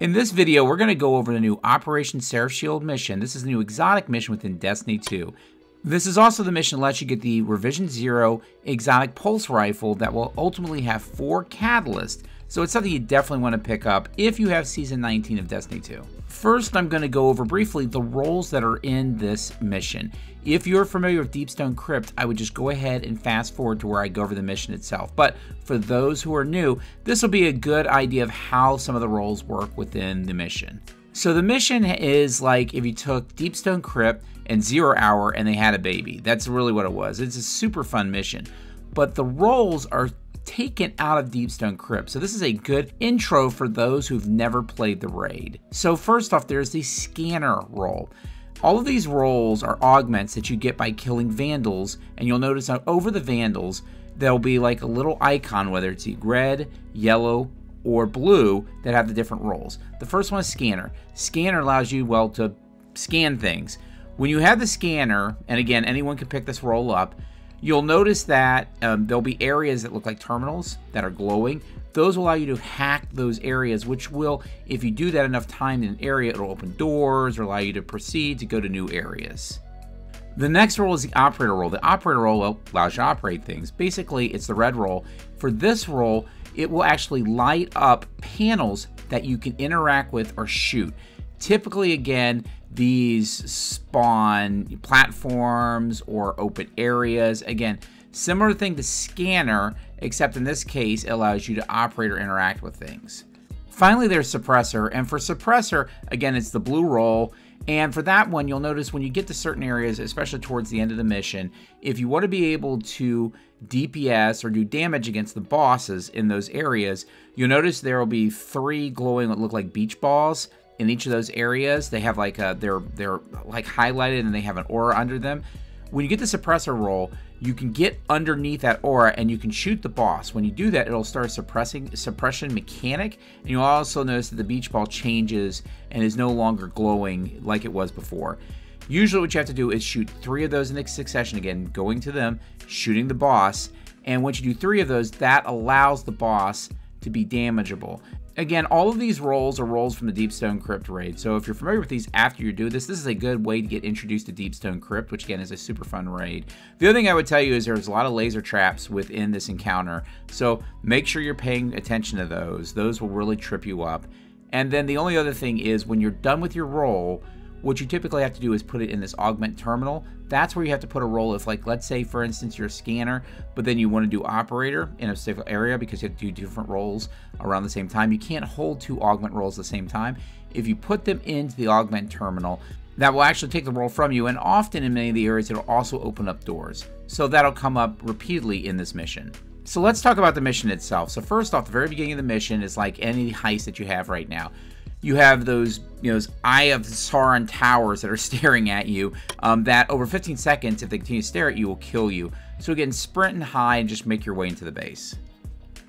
In this video, we're going to go over the new Operation Seraph Shield mission. This is the new exotic mission within Destiny 2. This is also the mission that lets you get the Revision Zero exotic pulse rifle that will ultimately have 4 catalysts. So it's something you definitely want to pick up if you have Season 19 of Destiny 2. First, I'm going to go over briefly the roles that are in this mission. If you're familiar with Deep Stone Crypt, I would just go ahead and fast forward to where I go over the mission itself. But for those who are new, this will be a good idea of how some of the roles work within the mission. So the mission is like if you took Deep Stone Crypt and Zero Hour and they had a baby. That's really what it was. It's a super fun mission. But the roles are taken out of Deep Stone Crypt. So this is a good intro for those who've never played the raid. So first off, there's the scanner role. All of these roles are augments that you get by killing Vandals, and you'll notice over the Vandals, there'll be like a little icon, whether it's red, yellow, or blue, that have the different roles. The first one is Scanner. Scanner allows you, well, to scan things. When you have the Scanner, and again, anyone can pick this role up, you'll notice that there'll be areas that look like terminals that are glowing. Those will allow you to hack those areas, which will, if you do that enough time in an area, it'll open doors or allow you to proceed to go to new areas. The next role is the operator role. The operator role allows you to operate things. Basically, it's the red role. For this role, it will actually light up panels that you can interact with or shoot. Typically, again, these spawn platforms or open areas. Again, similar thing to Scanner, except in this case, it allows you to operate or interact with things. Finally, there's Suppressor. And for Suppressor, again, it's the blue roll. And for that one, you'll notice when you get to certain areas, especially towards the end of the mission, if you want to be able to DPS or do damage against the bosses in those areas, you'll notice there will be 3 glowing what look like beach balls. In each of those areas, they have like they're like highlighted and they have an aura under them. When you get the suppressor roll, you can get underneath that aura and you can shoot the boss. When you do that, it'll start suppression mechanic, and you'll also notice that the beach ball changes and is no longer glowing like it was before. Usually what you have to do is shoot 3 of those in succession, again, going to them, shooting the boss, and once you do 3 of those, that allows the boss to be damageable. Again, all of these roles are roles from the Deep Stone Crypt raid. So if you're familiar with these after you do this is a good way to get introduced to Deep Stone Crypt, which again is a super fun raid. The other thing I would tell you is there's a lot of laser traps within this encounter. So make sure you're paying attention to those. Those will really trip you up. And then the only other thing is when you're done with your role, what you typically have to do is put it in this augment terminal. That's where you have to put a role if, like, let's say, for instance, you're a scanner, but then you want to do operator in a specific area because you have to do different roles around the same time. You can't hold 2 augment roles at the same time. If you put them into the augment terminal, that will actually take the role from you, and often in many of the areas, it'll also open up doors. So that'll come up repeatedly in this mission. So let's talk about the mission itself. So first off, the very beginning of the mission is like any heist that you have right now. You have those, those Eye of Sauron towers that are staring at you that over 15 seconds, if they continue to stare at you, will kill you. So again, sprint and hide and just make your way into the base.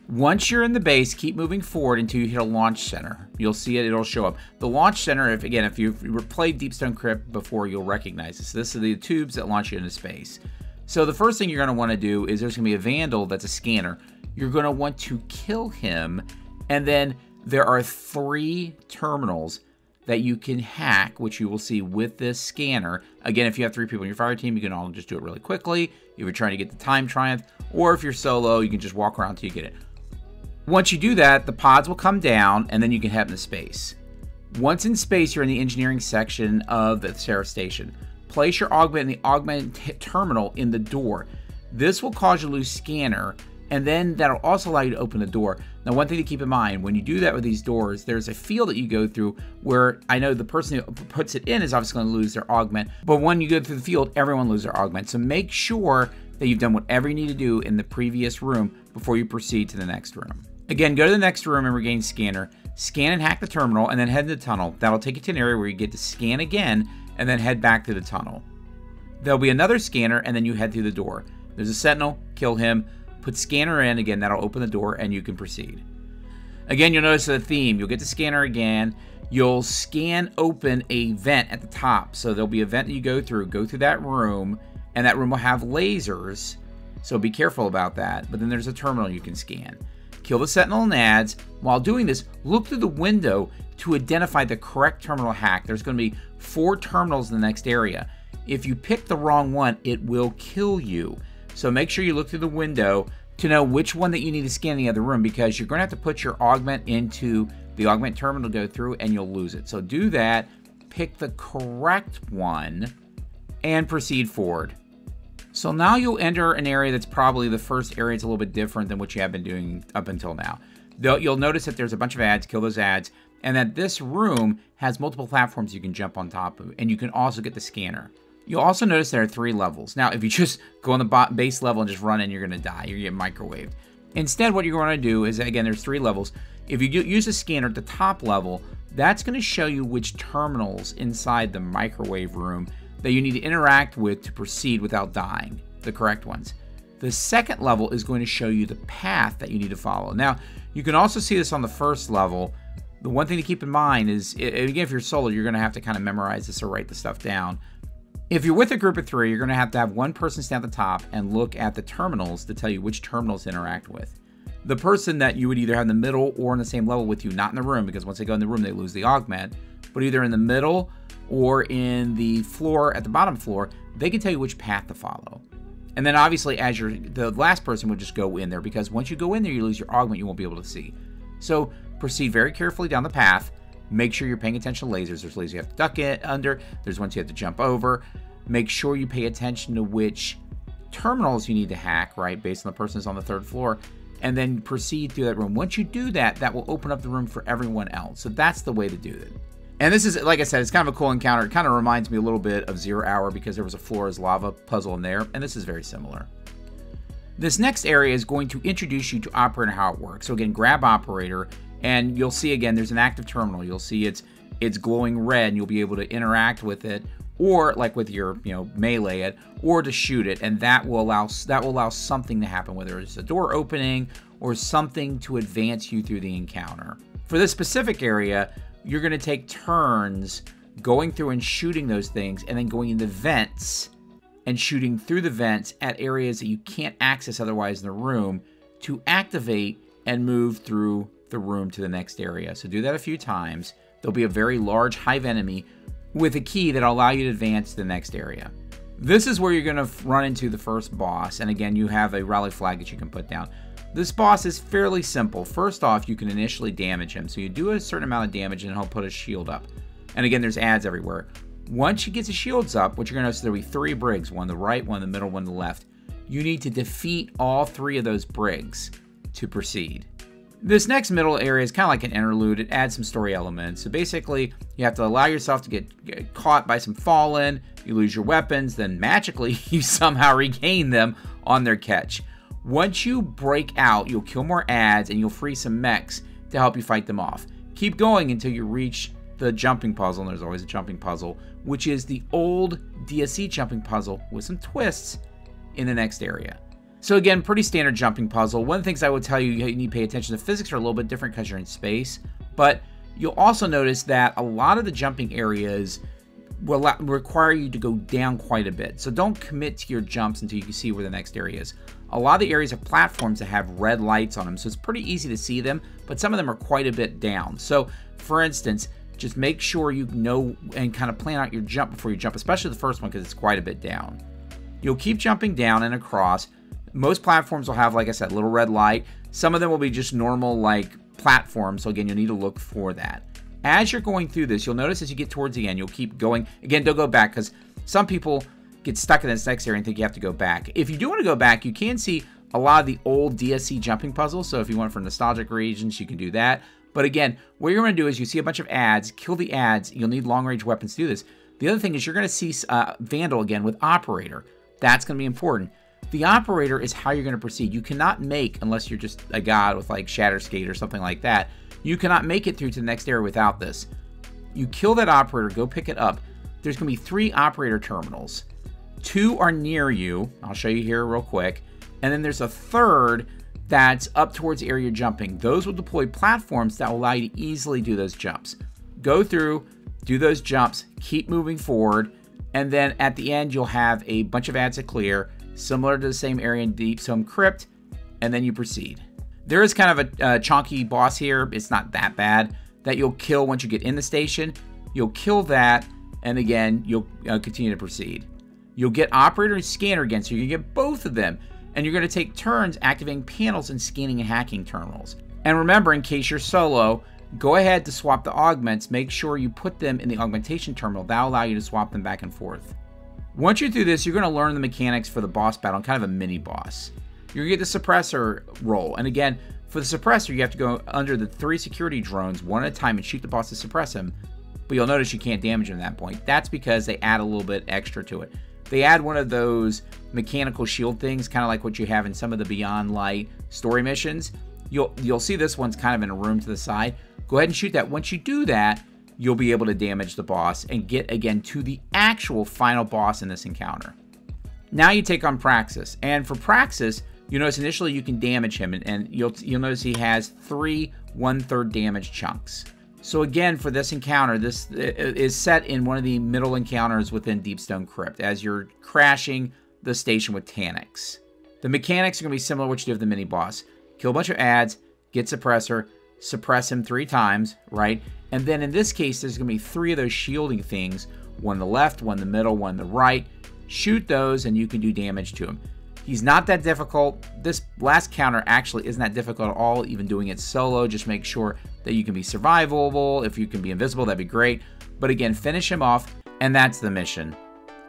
Once you're in the base, keep moving forward until you hit a launch center. You'll see it, it'll show up. The launch center, if you've played Deep Stone Crypt before, you'll recognize this. This is the tubes that launch you into space. So the first thing you're gonna wanna do is there's gonna be a Vandal that's a scanner. You're gonna want to kill him, and then there are 3 terminals that you can hack, which you will see with this scanner. Again, if you have 3 people in your fire team, you can all just do it really quickly. If you're trying to get the time triumph, or if you're solo, you can just walk around till you get it. Once you do that, the pods will come down, and then you can head into space. Once in space, you're in the engineering section of the Seraph Station. Place your augment in the augment terminal in the door. This will cause you to lose scanner, and then that'll also allow you to open the door. Now, one thing to keep in mind, when you do that with these doors, there's a field that you go through where I know the person who puts it in is obviously gonna lose their augment, but when you go through the field, everyone loses their augment. So make sure that you've done whatever you need to do in the previous room before you proceed to the next room. Again, go to the next room and regain scanner. Scan and hack the terminal, and then head to the tunnel. That'll take you to an area where you get to scan again, and then head back to the tunnel. There'll be another scanner, and then you head through the door. There's a sentinel, kill him. Put scanner in, again, that'll open the door and you can proceed. Again, you'll notice the theme. You'll get to scanner again. You'll scan open a vent at the top. So there'll be a vent that you go through that room, and that room will have lasers. So be careful about that. But then there's a terminal you can scan. Kill the sentinel and ads. While doing this, look through the window to identify the correct terminal hack. There's going to be 4 terminals in the next area. If you pick the wrong one, it will kill you. So make sure you look through the window to know which one that you need to scan in the other room, because you're going to have to put your augment into the augment terminal to go through and you'll lose it. So do that, pick the correct one, and proceed forward. So now you'll enter an area that's probably the first area. It's a little bit different than what you have been doing up until now. You'll notice that there's a bunch of ads, kill those ads, and that this room has multiple platforms you can jump on top of, and you can also get the scanner. You'll also notice there are 3 levels. Now, if you just go on the base level and just run in, you're gonna die, you're getting microwaved. Instead, what you're gonna do is, again, there's 3 levels. If you use a scanner at the top level, that's gonna show you which terminals inside the microwave room that you need to interact with to proceed without dying, the correct ones. The second level is going to show you the path that you need to follow. Now, you can also see this on the first level. The one thing to keep in mind is, again, if you're solo, you're gonna have to kind of memorize this or write the stuff down. If you're with a group of 3, you're gonna have to have one person stand at the top and look at the terminals to tell you which terminals to interact with. The person that you would either have in the middle or on the same level with you, not in the room, because once they go in the room, they lose the augment, but either in the middle or in the floor, at the bottom floor, they can tell you which path to follow. And then obviously, as the last person would just go in there, because once you go in there, you lose your augment, you won't be able to see. So proceed very carefully down the path. Make sure you're paying attention to lasers. There's lasers you have to duck it under. There's ones you have to jump over. Make sure you pay attention to which terminals you need to hack, right, based on the person who's on the 3rd floor, and then proceed through that room. Once you do that, that will open up the room for everyone else. So that's the way to do it. And this is, like I said, it's kind of a cool encounter. It kind of reminds me a little bit of Zero Hour, because there was a floor as lava puzzle in there, and this is very similar. This next area is going to introduce you to Operator and how it works. So again, grab Operator, and you'll see, again, there's an active terminal. You'll see it's glowing red, and you'll be able to interact with it, or like with your, you know, melee it, or to shoot it, and that will allow something to happen, whether it's a door opening or something to advance you through the encounter. For this specific area, you're gonna take turns going through and shooting those things, and then going into vents and shooting through the vents at areas that you can't access otherwise in the room to activate and move through the room to the next area. So do that a few times. There'll be a very large hive enemy with a key that'll allow you to advance to the next area. This is where you're gonna run into the first boss, and again, you have a rally flag that you can put down. This boss is fairly simple. First off, you can initially damage him. So you do a certain amount of damage and he'll put a shield up. And again, there's ads everywhere. Once he gets his shields up, what you're gonna notice, there'll be 3 brigs, one to the right, one to the middle, one to the left. You need to defeat all 3 of those brigs to proceed. This next middle area is kind of like an interlude. It adds some story elements. So basically, you have to allow yourself to get caught by some fallen, you lose your weapons, then magically you somehow regain them on their catch. Once you break out, you'll kill more ads and you'll free some mechs to help you fight them off. Keep going until you reach the jumping puzzle, and there's always a jumping puzzle, which is the old DSC jumping puzzle with some twists in the next area. So again, pretty standard jumping puzzle. One of the things I would tell you, you need to pay attention to, physics are a little bit different because you're in space, but you'll also notice that a lot of the jumping areas will require you to go down quite a bit. So don't commit to your jumps until you can see where the next area is. A lot of the areas are platforms that have red lights on them, so it's pretty easy to see them, but some of them are quite a bit down. So for instance, just make sure you know and kind of plan out your jump before you jump, especially the first one because it's quite a bit down. You'll keep jumping down and across. Most platforms will have, like I said, little red light. Some of them will be just normal like platforms, so again, you'll need to look for that. As you're going through this, you'll notice as you get towards the end, you'll keep going. Again, don't go back because some people get stuck in this next area and think you have to go back. If you do want to go back, you can see a lot of the old DSC jumping puzzles. So if you want for nostalgic regions, you can do that. But again, what you're going to do is you see a bunch of ads, kill the ads. You'll need long-range weapons to do this. The other thing is you're going to see Vandal again with Operator. That's going to be important. The Operator is how you're going to proceed. You cannot make, unless you're just a god with like Shatterskate or something like that, you cannot make it through to the next area without this. You kill that Operator, go pick it up. There's going to be 3 Operator terminals. 2 are near you. I'll show you here real quick. And then there's a 3rd that's up towards the area you're jumping. Those will deploy platforms that will allow you to easily do those jumps. Go through, do those jumps, keep moving forward, and then at the end, you'll have a bunch of ads to clear, similar to the same area in Deep Stone Crypt, and then you proceed. There is kind of a chonky boss here. It's not that bad. that you'll kill once you get in the station. You'll kill that, and again, you'll continue to proceed. You'll get Operator and Scanner again, so you can get both of them. And you're going to take turns activating panels and scanning and hacking terminals. And remember, in case you're solo, go ahead to swap the augments. Make sure you put them in the augmentation terminal. That'll allow you to swap them back and forth. Once you're through this, you're going to learn the mechanics for the boss battle and kind of a mini-boss. You're going to get the suppressor roll. And again, for the suppressor, you have to go under the 3 security drones one at a time and shoot the boss to suppress him. But you'll notice you can't damage him at that point. That's because they add a little bit extra to it. They add one of those mechanical shield things, kind of like what you have in some of the Beyond Light story missions. You'll see this one's kind of in a room to the side. Go ahead and shoot that. Once you do that, you'll be able to damage the boss and get, again, to the actual final boss in this encounter. Now you take on Praxis. And for Praxis, you notice initially you can damage him, and you'll notice he has 3 1/3 damage chunks. So again, for this encounter, this is set in one of the middle encounters within Deep Stone Crypt as you're crashing the station with Tanix. The mechanics are going to be similar to what you do with the mini-boss. Kill a bunch of ads, get suppressor, suppress him 3 times, right? And then in this case, there's going to be 3 of those shielding things, one on the left, one in the middle, one on the right. Shoot those and you can do damage to him. He's not that difficult. This last counter actually isn't that difficult at all, even doing it solo. Just make sure that you can be survivable. If you can be invisible, that'd be great. But again, finish him off, and that's the mission.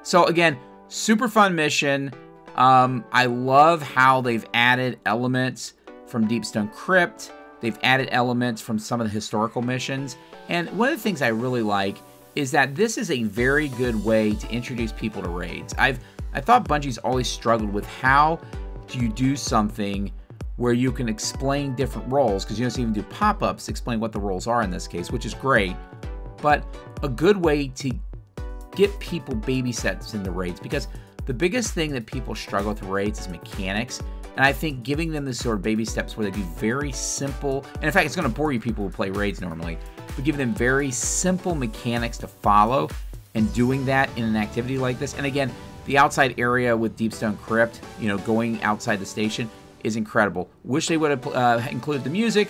So again, super fun mission. I love how they've added elements from Deep Stone Crypt. They've added elements from some of the historical missions. And one of the things I really like is that this is a very good way to introduce people to raids. I thought Bungie's always struggled with how do you do something where you can explain different roles, because you don't even do pop-ups to explain what the roles are in this case, which is great, but a good way to get people baby steps into raids, because the biggest thing that people struggle with raids is mechanics, and I think giving them the sort of baby steps where they do very simple, and in fact, it's going to bore you people who play raids normally, but give them very simple mechanics to follow, and doing that in an activity like this, and again, the outside area with Deep Stone Crypt, you know, going outside the station is incredible. Wish they would have included the music,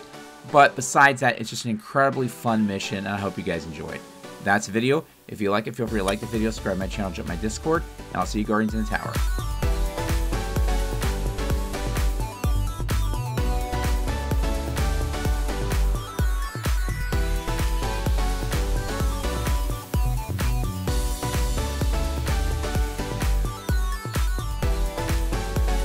but besides that, it's just an incredibly fun mission, and I hope you guys enjoy it. That's the video. If you like it, feel free to like the video, subscribe to my channel, jump my Discord, and I'll see you Guardians in the Tower.